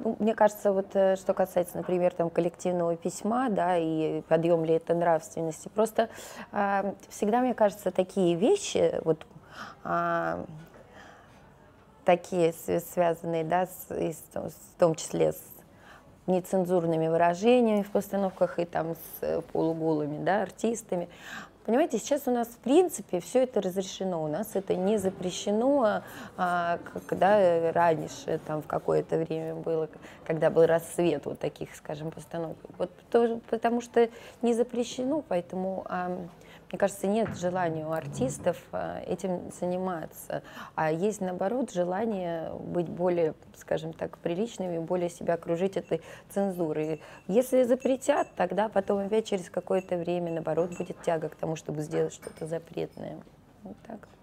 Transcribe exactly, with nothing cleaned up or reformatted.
Ну, мне кажется, вот что касается, например, там, коллективного письма, да, и подъем ли это нравственности, просто э, всегда, мне кажется, такие вещи, вот, э, такие связанные, да, с, с, в том числе с нецензурными выражениями в постановках и там с полуголыми, да, артистами. Понимаете, сейчас у нас в принципе все это разрешено, у нас это не запрещено, а, когда раньше там в какое-то время было, когда был расцвет вот таких, скажем, постановок. Вот тоже, потому что не запрещено, поэтому, а, мне кажется, нет желания у артистов а, этим заниматься, а есть наоборот желание быть более, скажем так, приличными, более себя окружить этой цензурой. Если запретят, тогда потом опять через какое-то время, наоборот, будет тяга к тому, чтобы сделать что-то запретное. Вот так.